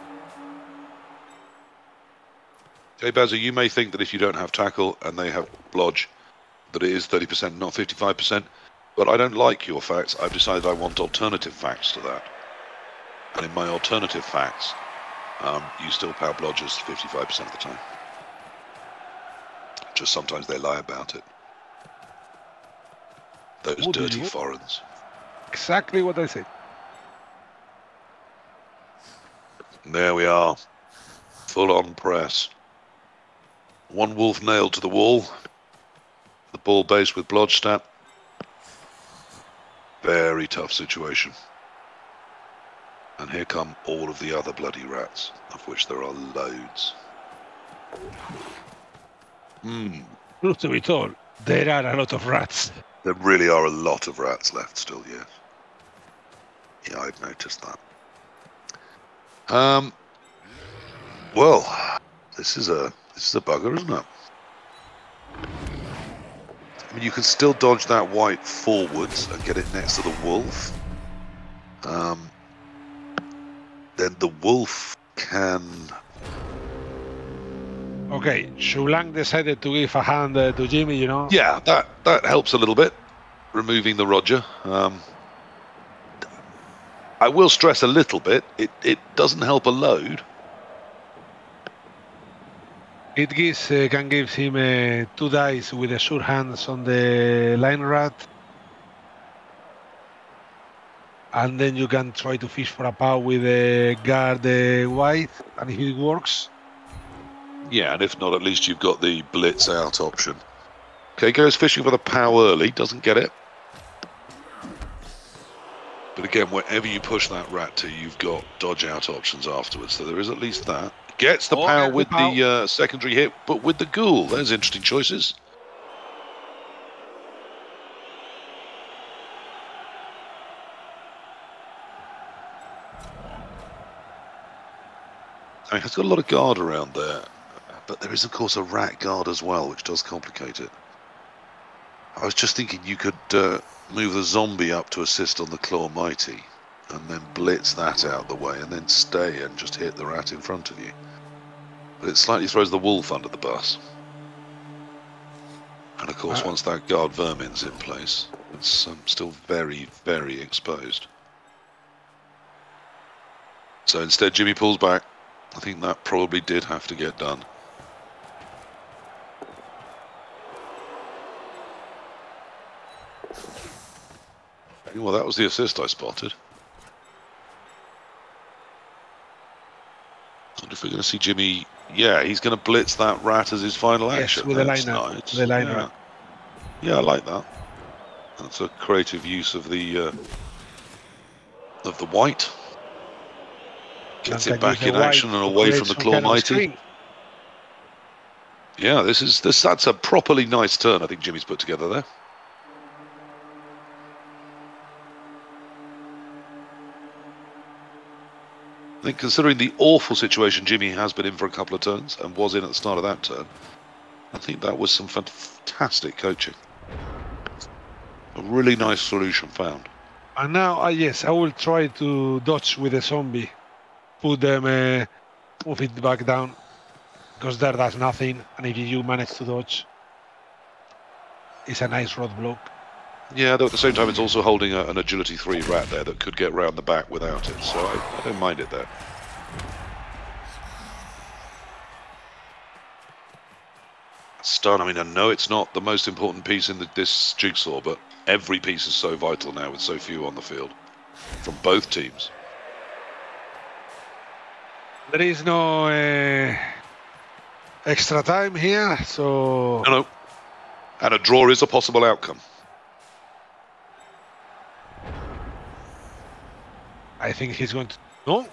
Jay Bazza, you may think that if you don't have tackle and they have blodge, that it is 30%, not 55%. But I don't like your facts. I've decided I want alternative facts to that. And in my alternative facts, you still power blodgers 55% of the time. Just sometimes they lie about it. Those what dirty foreigns. Exactly what I said. There we are. Full on press. One wolf nailed to the wall. The ball base with Blodgestap. Very tough situation. And here come all of the other bloody rats, of which there are loads. Not to be told, there are a lot of rats. There really are a lot of rats left still, yes. Yeah, I've noticed that. Well, this is a bugger, isn't it? I mean, you can still dodge that white forwards and get it next to the wolf. Then the wolf can... Okay, Chou-Blanc decided to give a hand to Jimmy, you know? Yeah, that helps a little bit, removing the Roger. I will stress a little bit, it doesn't help a load. It gives, can give him 2 dice with the sure hands on the line rat. And then you can try to fish for a power with the guard white, and if it works. Yeah, and if not, at least you've got the blitz out option. Okay, goes fishing for the power early, doesn't get it. But again, wherever you push that rat to, you've got dodge out options afterwards, so there is at least that. Gets the power with the secondary hit, but with the ghoul. There's interesting choices. I mean, it's got a lot of guard around there, but there is, of course, a rat guard as well, which does complicate it. I was just thinking you could move the zombie up to assist on the claw mighty, and then blitz that out the way, and then stay and just hit the rat in front of you. But it slightly throws the wolf under the bus. And of course, once that guard vermin's in place, it's still very, very exposed. So instead, Jimmy pulls back. I think that probably did have to get done. Well, that was the assist I spotted. If we're going to see Jimmy, yeah, he's going to blitz that rat as his final action. Yes, with the liner. Yeah, I like that. That's a creative use of the white. Gets it back in action and away from the claw mighty. Yeah, that's a properly nice turn. I think Jimmy's put together there. I think considering the awful situation Jimmy has been in for a couple of turns and was in at the start of that turn, I think that was some fantastic coaching. A really nice solution found. And now, yes, I will try to dodge with a zombie. Put them, move it back down, because there does nothing, and if you manage to dodge, it's a nice road block. Yeah, though at the same time, it's also holding an agility 3 rat there that could get round the back without it, so I don't mind it there. Stun, I mean, I know it's not the most important piece in this jigsaw, but every piece is so vital now with so few on the field from both teams. There is no extra time here, so... No, no. And a draw is a possible outcome. I think he's going to... No?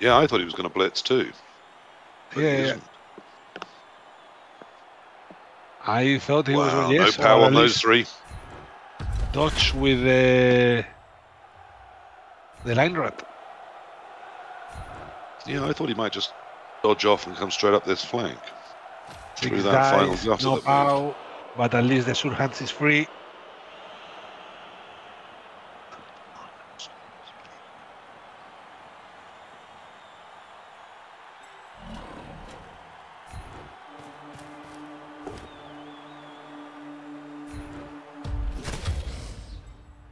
Yeah, I thought he was going to blitz too. Yeah. I thought he was... Yes, no power on those 3. dodge with the line wrap. Yeah, I thought he might just dodge off and come straight up this flank. Through that final gutter. No foul, but at least the Surhans is free.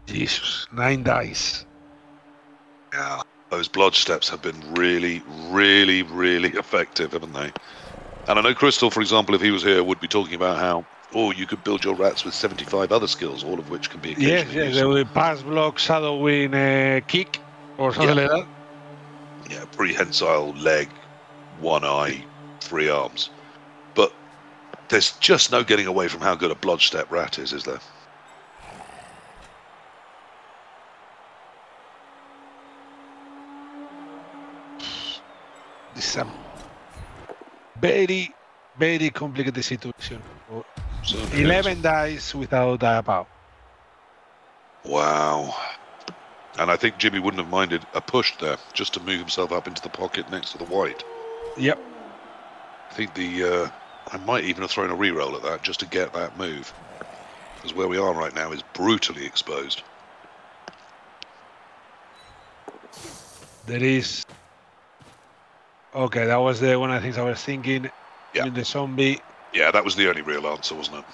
Jesus, 9 dice. Yeah. Those blood steps have been really, really, really effective, haven't they? And I know Crystal, for example, if he was here, would be talking about how, oh, you could build your rats with 75 other skills, all of which can be occasionally used. Yes, there will be pass, block, shadowing, kick, or something like that. Yeah, prehensile, leg, 1 eye, 3 arms. But there's just no getting away from how good a blood step rat is there? Some very, very complicated situation. So 11 dice without a power. Wow. And I think Jimmy wouldn't have minded a push there just to move himself up into the pocket next to the white. Yep. I think I might even have thrown a reroll at that just to get that move. Because where we are right now is brutally exposed. There is... Okay, that was the one of the things I was thinking. Yeah. In the zombie. Yeah, that was the only real answer, wasn't it?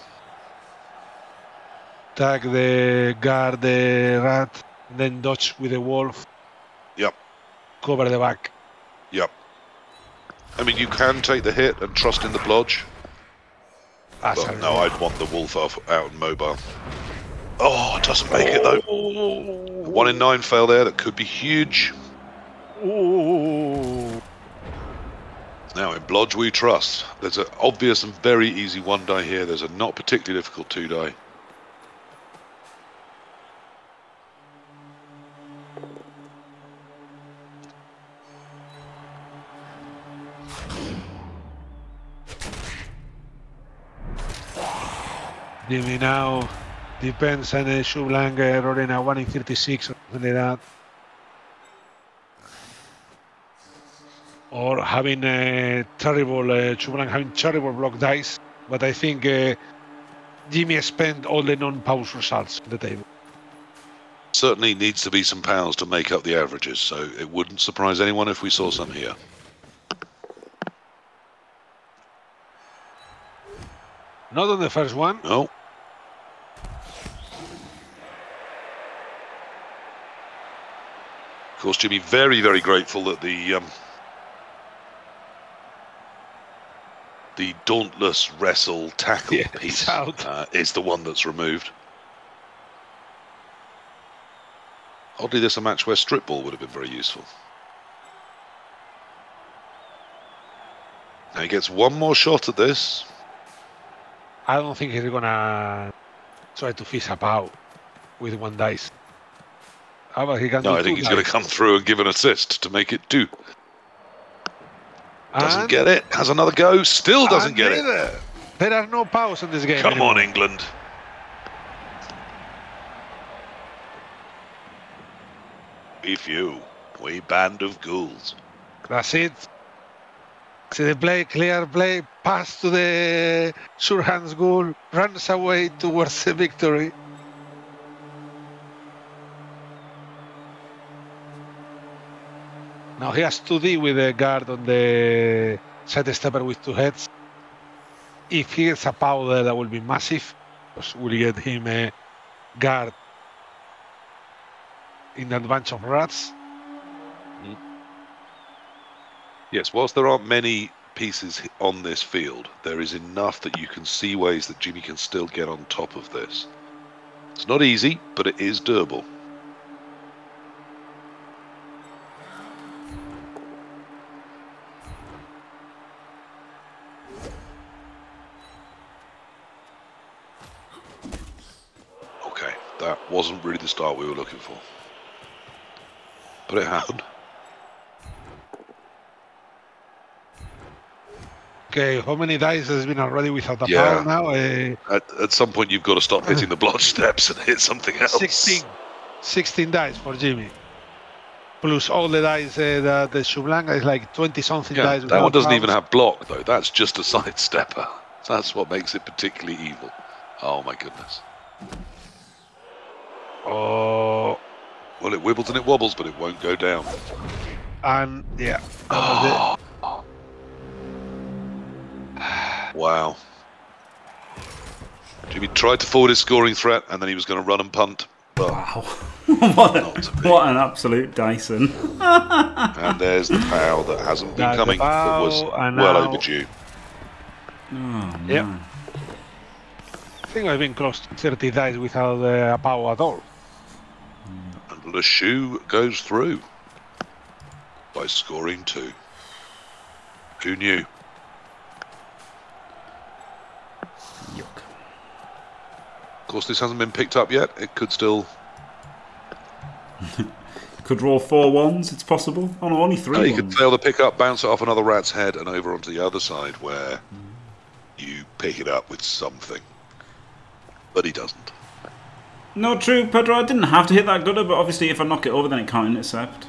Tag the guard, the rat, and then dodge with the wolf. Yep. Cover the back. Yep. I mean, you can take the hit and trust in the blodge. But no, I'd want the wolf out and mobile. Oh, it doesn't make it, though. Oh. 1 in 9 fail there. That could be huge. Oh. Now, in Blodge we trust. There's an obvious and very easy 1 die here. There's a not particularly difficult 2 die. Jimmy now depends on the Chou-Blanc rolling a 1 in 36 or something like that. Or having a terrible Chou-Blanc having terrible block dice, but I think Jimmy spent all the non-pause results on the table. Certainly needs to be some pals to make up the averages, so it wouldn't surprise anyone if we saw some here. Not on the first one. No. Of course, Jimmy very, very grateful that the Dauntless Wrestle Tackle piece is the one that's removed. Oddly, this is a match where strip ball would have been very useful. Now he gets 1 more shot at this. I don't think he's going to try to fish about with 1 dice. How about he can do 2 dice? No, I think he's going to come through and give an assist to make it 2. Doesn't get it. Has another go. Still doesn't get it. There are no powers in this game. Come on, England. Be few. We band of ghouls. That's it. See the play, clear play, pass to the Surhan's goal, runs away towards the victory. Now he has 2D with a guard on the side stepper with 2 heads. If he gets a powder, that will be massive. We'll get him a guard in advance of rats. Mm. Yes, whilst there aren't many pieces on this field, there is enough that you can see ways that Jimmy can still get on top of this. It's not easy, but it is doable. That wasn't really the start we were looking for. But it happened. Okay, how many dice has been already without a power now? At some point, you've got to stop hitting the blood steps and hit something else. 16 dice for Jimmy. Plus all the dice that the Chou-Blanc is like 20-something dice. That one doesn't even have block, though. That's just a sidestepper. That's what makes it particularly evil. Oh, my goodness. Oh. Well, it wibbles and it wobbles, but it won't go down. And, yeah. That was it. Wow. Jimmy tried to forward his scoring threat, and then he was going to run and punt. But wow. What an absolute Dyson. And there's the pow that hasn't been coming. That was well overdue. Oh, yep. I think I've been close to 30 dice without a power at all. And the shoe goes through by scoring 2. Who knew? Yuck. Of course, this hasn't been picked up yet. It could still. Could roll 4 ones. It's possible. Oh no, only 3. No, you could fail the pick up, bounce it off another rat's head, and over onto the other side where you pick it up with something. But he doesn't. No, true, Pedro. I didn't have to hit that gutter, but obviously, if I knock it over, then it can't intercept.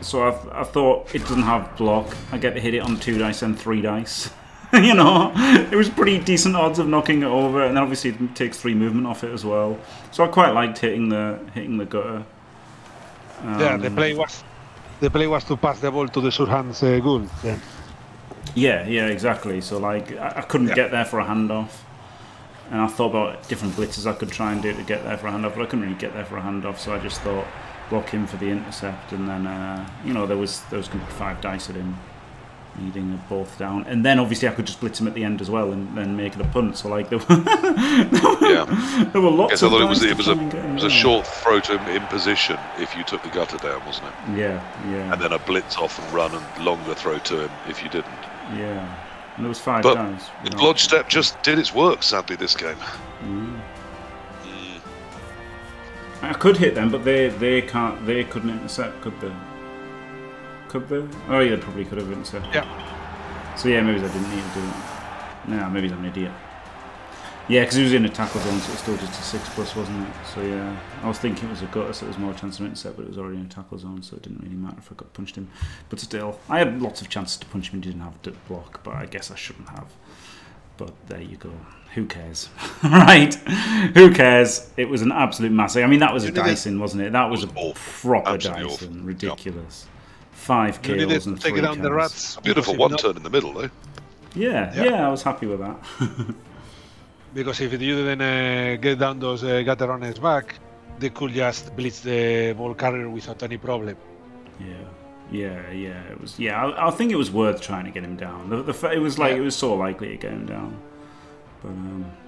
So I thought it doesn't have block. I get to hit it on 2 dice and 3 dice. You know, it was pretty decent odds of knocking it over, and obviously it takes 3 movement off it as well. So I quite liked hitting the gutter. Yeah, the play was to pass the ball to the Surhan's goal. Yeah. yeah, exactly. So like I couldn't get there for a handoff, and I thought about different blitzes I could try and do to get there for a handoff, but I couldn't really get there for a handoff. So I just thought block him for the intercept, and then you know there was 5 dice at him. Needing both down, and then obviously I could just blitz him at the end as well, and then make it a punt. So like there were lots. I thought it was a short throw to him in position if you took the gutter down, wasn't it? Yeah. And then a blitz off and run, and longer throw to him if you didn't. Yeah, and there was 5 times. The blood step just did its work. Sadly, this game. I could hit them, but they couldn't intercept, could they? Could they? Oh, yeah, probably could have been so. Yeah. So, yeah, maybe I didn't need to do that. No, maybe I'm an idiot. Yeah, because he was in a tackle zone, so it was still just a 6+, wasn't it? So, yeah, I was thinking it was a gutter, so it was more chance of intercept, but it was already in a tackle zone, so it didn't really matter if I got punched him. But still, I had lots of chances to punch him and didn't have to block, but I guess I shouldn't have. But there you go. Who cares? Right? Who cares? It was an absolute massive. I mean, that was a Dyson, wasn't it? That was a proper Dyson. Ridiculous. 5 kills and 3 kills. The rats. Beautiful one turn in the middle, though. Yeah, I was happy with that. Because if you didn't get down those gutter on his back, they could just blitz the ball carrier without any problem. Yeah. It was. Yeah, I think it was worth trying to get him down. It was like it was so likely to get him down. But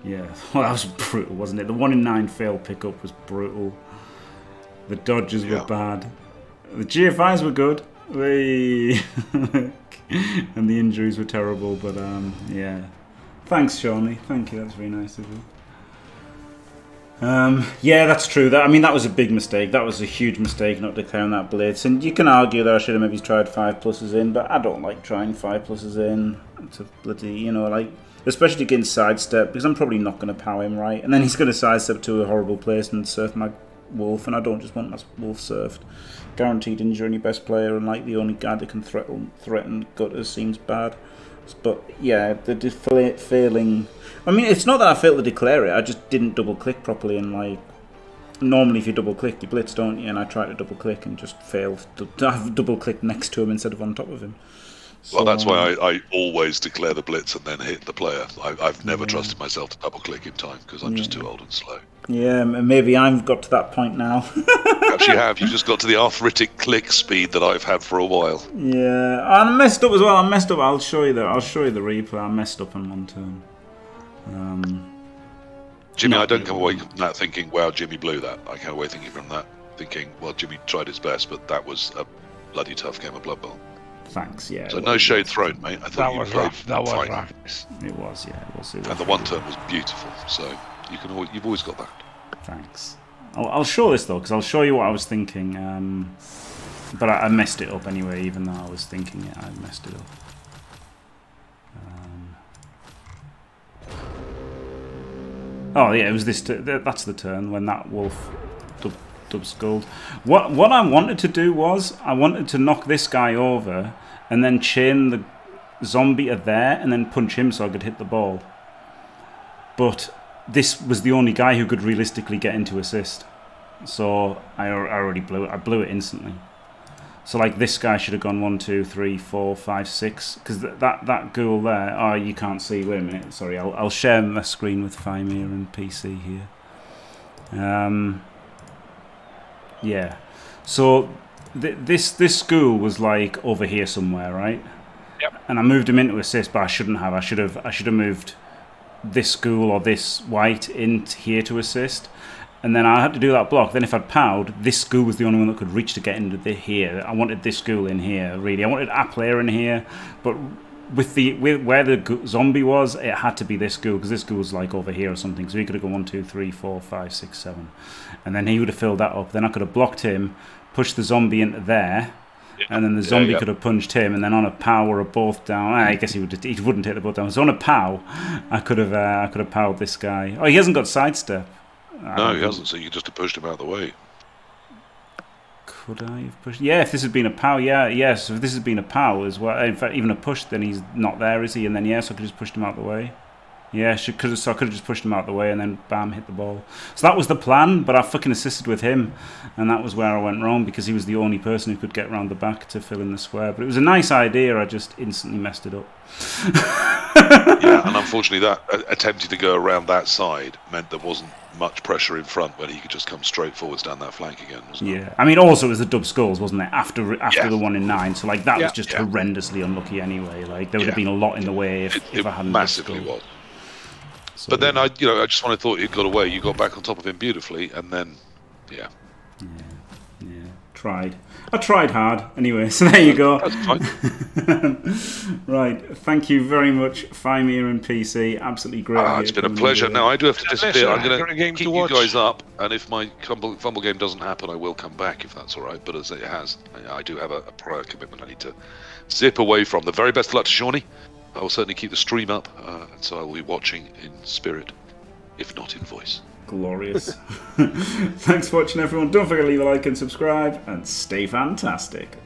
yeah, well, that was brutal, wasn't it? The 1 in 9 failed pickup was brutal. The dodges were bad. The GFIs were good. And the injuries were terrible, but yeah. Thanks, Shawnee. Thank you. That's very nice of you. Yeah, that's true. I mean, that was a big mistake. That was a huge mistake not declaring that blitz. And you can argue that I should have maybe tried 5+s in, but I don't like trying 5+s in. It's a bloody, you know, like, especially against sidestep, because I'm probably not going to power him right. And then he's going to sidestep to a horrible place and surf my wolf, and I don't just want my wolf surfed. Guaranteed injuring your best player, and like the only guy that can threaten gutters seems bad. But yeah, the failing. I mean, it's not that I failed to declare it. I just didn't double click properly, and like normally if you double click, you blitz, don't you? And I tried to double click and just failed. I've double clicked next to him instead of on top of him. So, well, that's why I always declare the blitz and then hit the player. I've never trusted myself to double-click in time because I'm just too old and slow. Yeah, maybe I've got to that point now. Perhaps you have. You just got to the arthritic click speed that I've had for a while. Yeah, I messed up as well. I messed up. I'll show you that. I'll show you the replay. I messed up on 1 turn. Jimmy, I don't come away from that thinking, "Wow, Jimmy blew that." I come away thinking, "Well, Jimmy tried his best, but that was a bloody tough game of Blood Bowl." Thanks, yeah. So no shade thrown, mate. I thought you played fine. That was rough. It was, yeah. It was. And the 1 turn was beautiful, so you've always got that. Thanks. I'll show this, though, because I'll show you what I was thinking. But I messed it up anyway, even though I was thinking it. I messed it up. Oh yeah, it was this. That's the turn when that wolf dub-skulled. What I wanted to do was I wanted to knock this guy over and then chain the zombie to there and then punch him so I could hit the ball. But this was the only guy who could realistically get into assist, so I already blew it. I blew it instantly. So like this guy should have gone 1, 2, 3, 4, 5, 6 because that ghoul there. Oh, you can't see. Wait a minute. Sorry, I'll share my screen with Faemir and PC here. Yeah. So this ghoul was like over here somewhere, right? Yep. And I moved him into assist, but I shouldn't have. I should have moved this ghoul or this white in here to assist. And then I had to do that block. Then if I'd powed, this ghoul was the only one that could reach to get into here. I wanted this ghoul in here, really. I wanted a player in here, but with where the zombie was, it had to be this ghoul because this ghoul's like over here or something. So he could have gone 1, 2, 3, 4, 5, 6, 7, and then he would have filled that up. Then I could have blocked him, pushed the zombie into there, and then the zombie could have punched him. And then on a pow or a both down, I guess he wouldn't hit the both down. So on a pow, I could have powed this guy. Oh, he hasn't got sidestep. No, he hasn't, so you just have pushed him out of the way. Could I have pushed? Yeah, if this had been a pow, yeah, yes. If this had been a pow as well, in fact, even a push, then he's not there, is he? And then, yeah, so I could have just pushed him out of the way. Yeah, so I could have just pushed him out of the way and then, bam, hit the ball. So that was the plan, but I fucking assisted with him, and that was where I went wrong because he was the only person who could get round the back to fill in the square. But it was a nice idea, I just instantly messed it up. Yeah, and unfortunately that attempted to go around that side meant there wasn't much pressure in front when he could just come straight forwards down that flank again, wasn't it? Yeah, I mean, also it was the dub skulls, wasn't it? After the 1 in 9, so like that was just horrendously unlucky anyway. Like there would have been a lot in the way if I hadn't. Massively was. So, but then I just wanted to thought you got away. You got back on top of him beautifully, and then, yeah. Tried. I tried hard. Anyway, so there you go. That's fine. Right. Thank you very much, Faemir and PC. Absolutely great. It's been a pleasure. Now I do have to disappear. I'm going to keep you guys up, and if my fumble game doesn't happen, I will come back if that's all right. But as it has, I do have a prior commitment I need to zip away from. The very best of luck to Shawnee. I will certainly keep the stream up, and so I will be watching in spirit, if not in voice. Glorious. Thanks for watching, everyone. Don't forget to leave a like and subscribe, and stay fantastic.